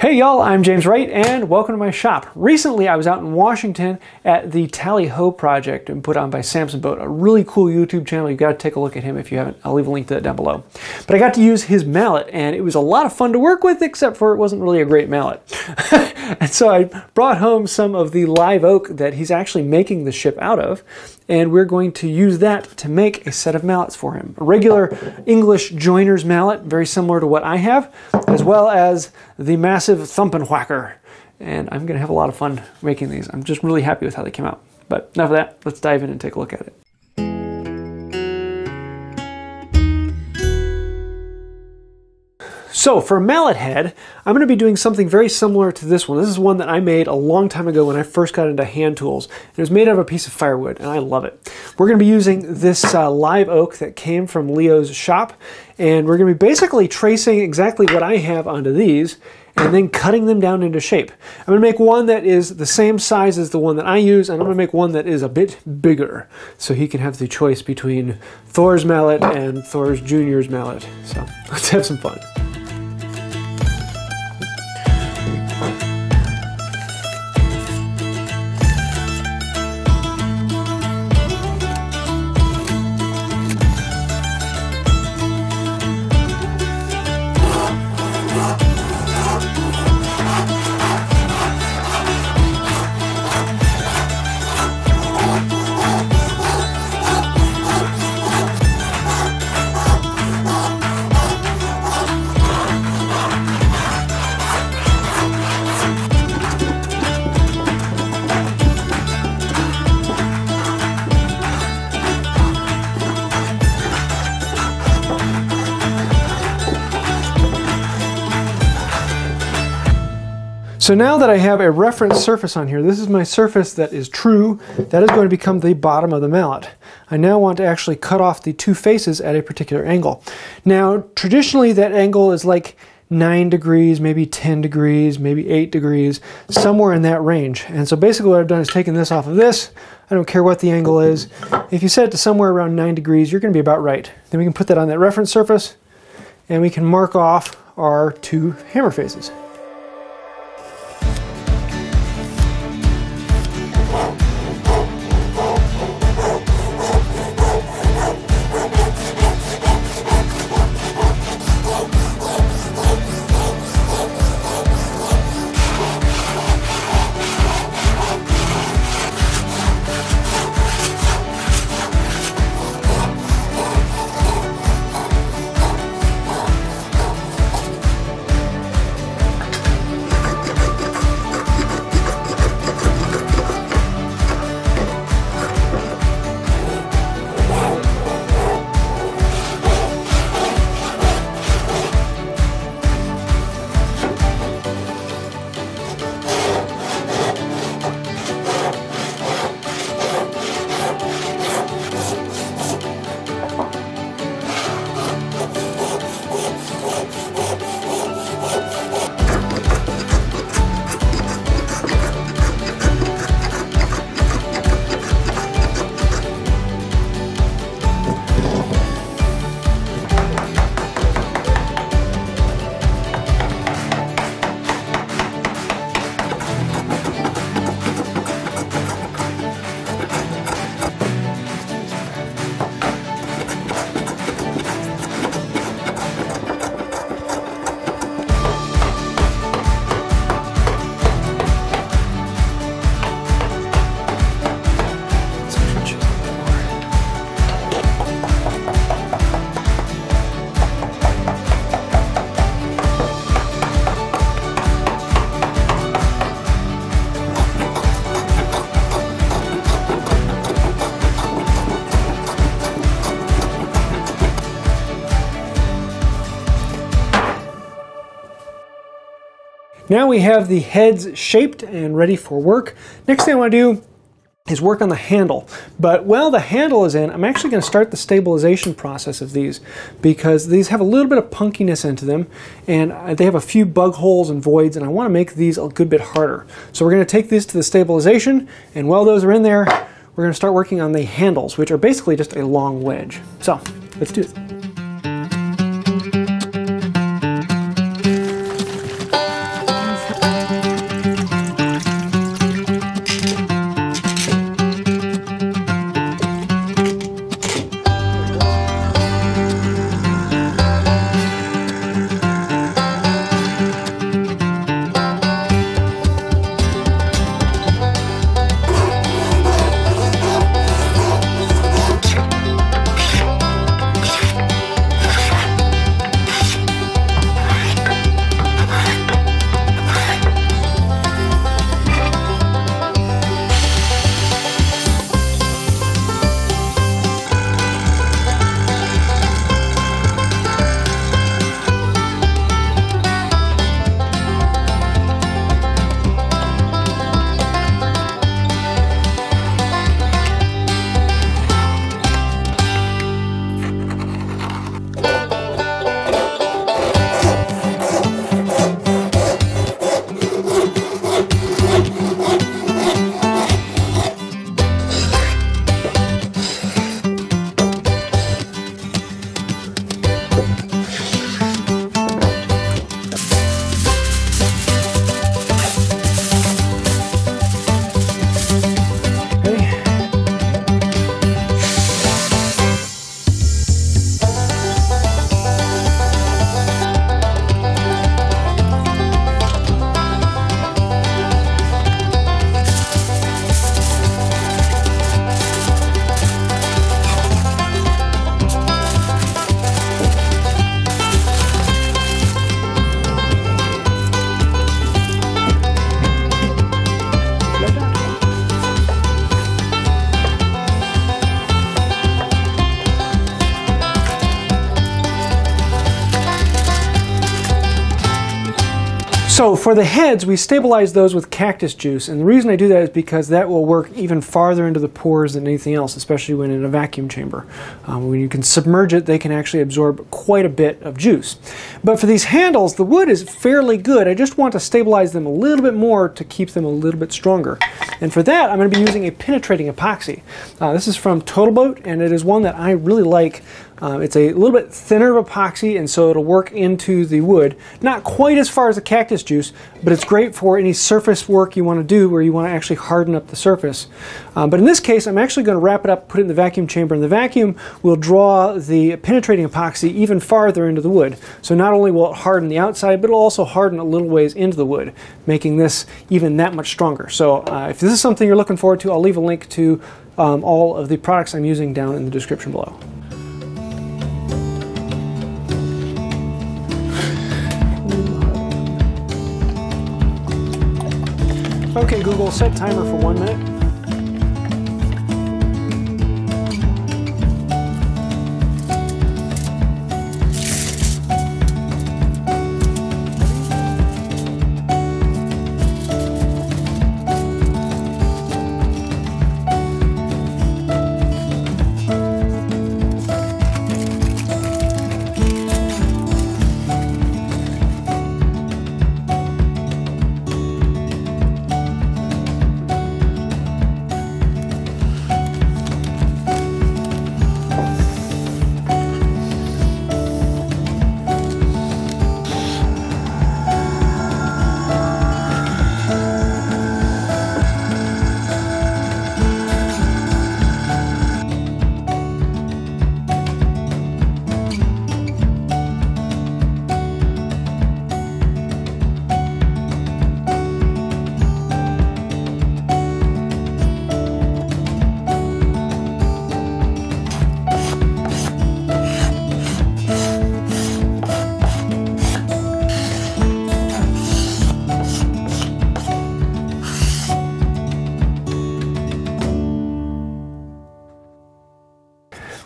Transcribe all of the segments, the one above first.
Hey y'all, I'm James Wright and welcome to my shop. Recently I was out in Washington at the Tally Ho project put on by Samson Boat, a really cool YouTube channel. You've got to take a look at him if you haven't. I'll leave a link to that down below. But I got to use his mallet and it was a lot of fun to work with, except for it wasn't really a great mallet. And so I brought home some of the live oak that he's actually making the ship out of, and we're going to use that to make a set of mallets for him. A regular English joiner's mallet, very similar to what I have, as well as the massive thumpin' whacker. And I'm gonna have a lot of fun making these. I'm just really happy with how they came out. But enough of that, let's dive in and take a look at it. So for a mallet head, I'm going to be doing something very similar to this one. This is one that I made a long time ago when I first got into hand tools. It was made out of a piece of firewood, and I love it. We're going to be using this live oak that came from Leo's shop, and we're going to be basically tracing exactly what I have onto these, and then cutting them down into shape. I'm going to make one that is the same size as the one that I use, and I'm going to make one that is a bit bigger, so he can have the choice between Thor's mallet and Thor's Jr.'s mallet. So let's have some fun. So now that I have a reference surface on here, this is my surface that is true. That is going to become the bottom of the mallet. I now want to actually cut off the two faces at a particular angle. Now, traditionally that angle is like 9 degrees, maybe 10 degrees, maybe 8 degrees, somewhere in that range. And so basically what I've done is taken this off of this. I don't care what the angle is. If you set it to somewhere around 9 degrees, you're going to be about right. Then we can put that on that reference surface and we can mark off our two hammer faces. Now we have the heads shaped and ready for work. Next thing I want to do is work on the handle. But while the handle is in, I'm actually going to start the stabilization process of these, because these have a little bit of punkiness into them and they have a few bug holes and voids, and I want to make these a good bit harder. So we're going to take these to the stabilization, and while those are in there, we're going to start working on the handles, which are basically just a long wedge. So let's do it. So for the heads, we stabilize those with cactus juice, and the reason I do that is because that will work even farther into the pores than anything else, especially when in a vacuum chamber. When you can submerge it, they can actually absorb quite a bit of juice. But for these handles, the wood is fairly good. I just want to stabilize them a little bit more to keep them a little bit stronger. And for that, I'm going to be using a penetrating epoxy. This is from Total Boat, and it is one that I really like. It's a little bit thinner of epoxy, and so it'll work into the wood. Not quite as far as the cactus juice, but it's great for any surface work you want to do where you want to actually harden up the surface. But in this case, I'm actually going to wrap it up, put it in the vacuum chamber, and the vacuum will draw the penetrating epoxy even farther into the wood. So not only will it harden the outside, but it'll also harden a little ways into the wood, making this even that much stronger. So if this is something you're looking forward to, I'll leave a link to all of the products I'm using down in the description below. Okay, Google, set timer for 1 minute.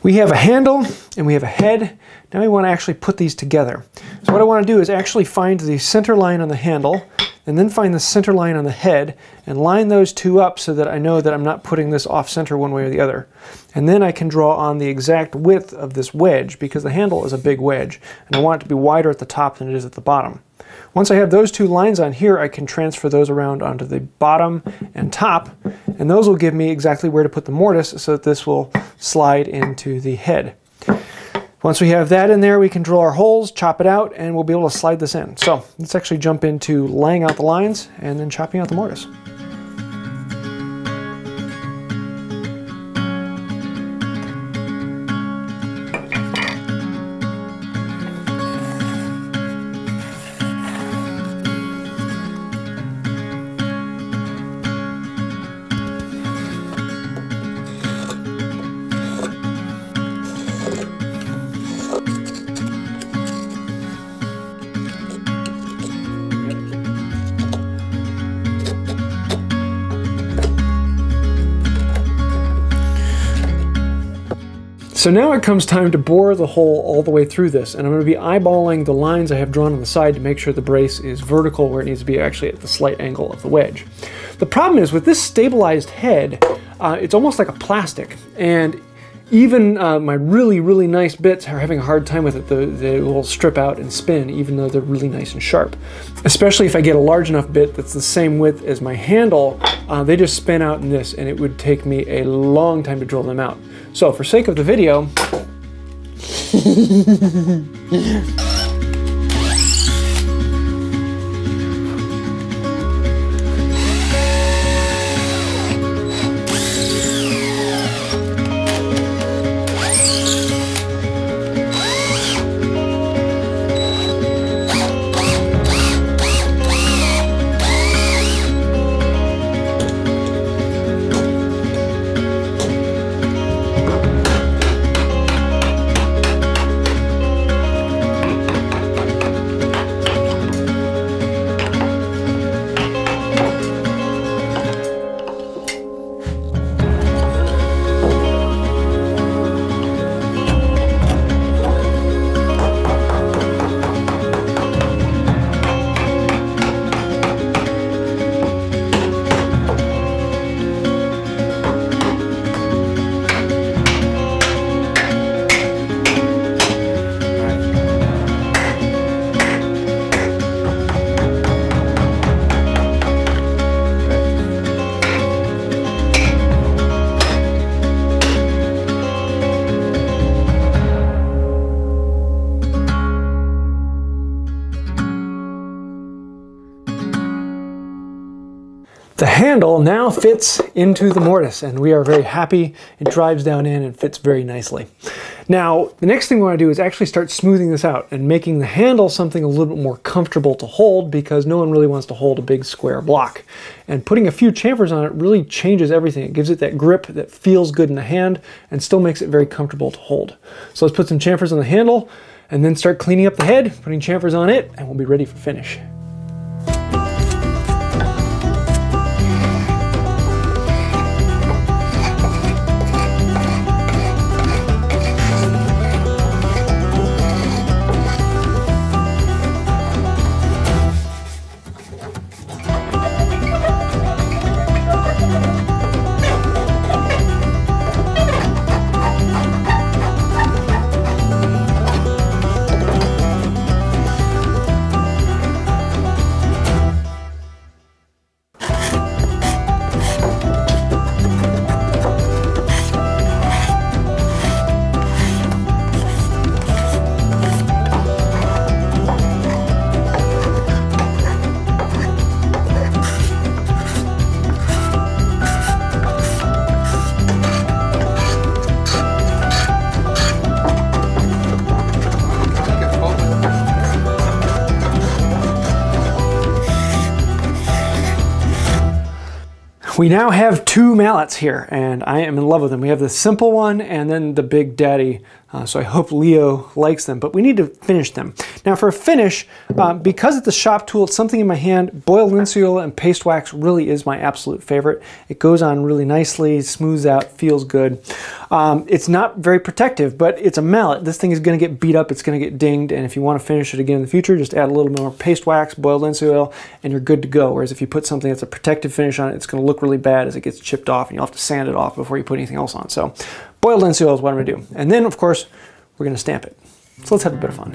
We have a handle and we have a head. Now we want to actually put these together. So what I want to do is actually find the center line on the handle and then find the center line on the head and line those two up so that I know that I'm not putting this off center one way or the other. And then I can draw on the exact width of this wedge because the handle is a big wedge and I want it to be wider at the top than it is at the bottom. Once I have those two lines on here, I can transfer those around onto the bottom and top, and those will give me exactly where to put the mortise so that this will slide into the head. Once we have that in there, we can drill our holes, chop it out, and we'll be able to slide this in. So let's actually jump into laying out the lines and then chopping out the mortise. So now it comes time to bore the hole all the way through this, and I'm going to be eyeballing the lines I have drawn on the side to make sure the brace is vertical where it needs to be, actually at the slight angle of the wedge. The problem is with this stabilized head, it's almost like a plastic, and even my really, really nice bits are having a hard time with it. They will strip out and spin even though they're really nice and sharp. Especially if I get a large enough bit that's the same width as my handle, they just spin out in this and it would take me a long time to drill them out. So for sake of the video, The handle now fits into the mortise, and we are very happy. It drives down in and fits very nicely. Now, the next thing we want to do is actually start smoothing this out and making the handle something a little bit more comfortable to hold, because no one really wants to hold a big square block. And putting a few chamfers on it really changes everything. It gives it that grip that feels good in the hand and still makes it very comfortable to hold. So let's put some chamfers on the handle and then start cleaning up the head, putting chamfers on it, and we'll be ready for finish. We now have two mallets here, and I am in love with them. We have the simple one and then the big daddy, so I hope Leo likes them, but we need to finish them. Now for a finish, because it's a shop tool, it's something in my hand, boiled linseed and paste wax really is my absolute favorite. It goes on really nicely, smooths out, feels good. It's not very protective, but it's a mallet. This thing is going to get beat up, it's going to get dinged, and if you want to finish it again in the future, just add a little more paste wax, boiled linseed oil, and you're good to go. Whereas if you put something that's a protective finish on it, it's going to look really bad as it gets chipped off, and you'll have to sand it off before you put anything else on. So boiled linseed oil is what I'm going to do. And then, of course, we're going to stamp it. So let's have a bit of fun.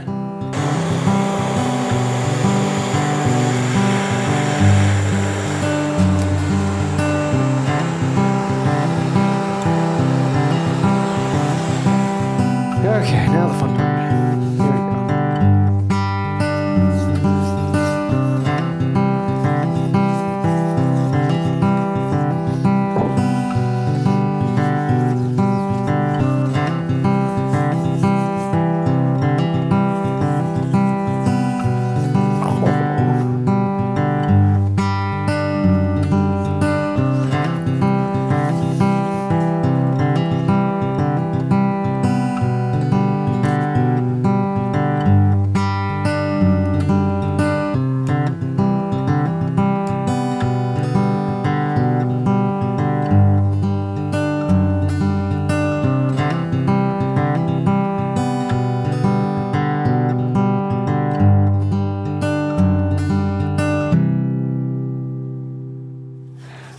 Okay, now the fun part.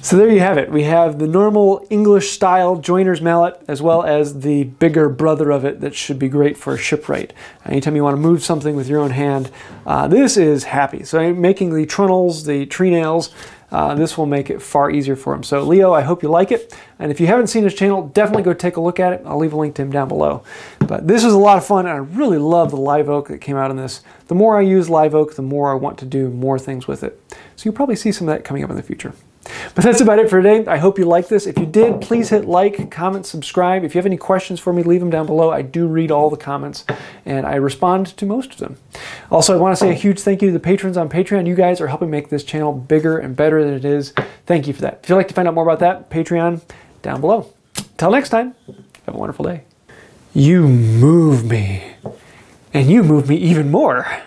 So there you have it. We have the normal English style joiner's mallet, as well as the bigger brother of it that should be great for a shipwright. Anytime you want to move something with your own hand, this is happy. So I'm making the trunnels, the tree nails, this will make it far easier for him. So Leo, I hope you like it. And if you haven't seen his channel, definitely go take a look at it. I'll leave a link to him down below. But this was a lot of fun, and I really love the live oak that came out in this. The more I use live oak, the more I want to do more things with it. So you'll probably see some of that coming up in the future. But that's about it for today. I hope you liked this. If you did, please hit like, comment, subscribe. If you have any questions for me, leave them down below. I do read all the comments, and I respond to most of them. Also, I want to say a huge thank you to the patrons on Patreon. You guys are helping make this channel bigger and better than it is. Thank you for that. If you'd like to find out more about that, Patreon down below. Until next time, have a wonderful day. You move me, and you move me even more.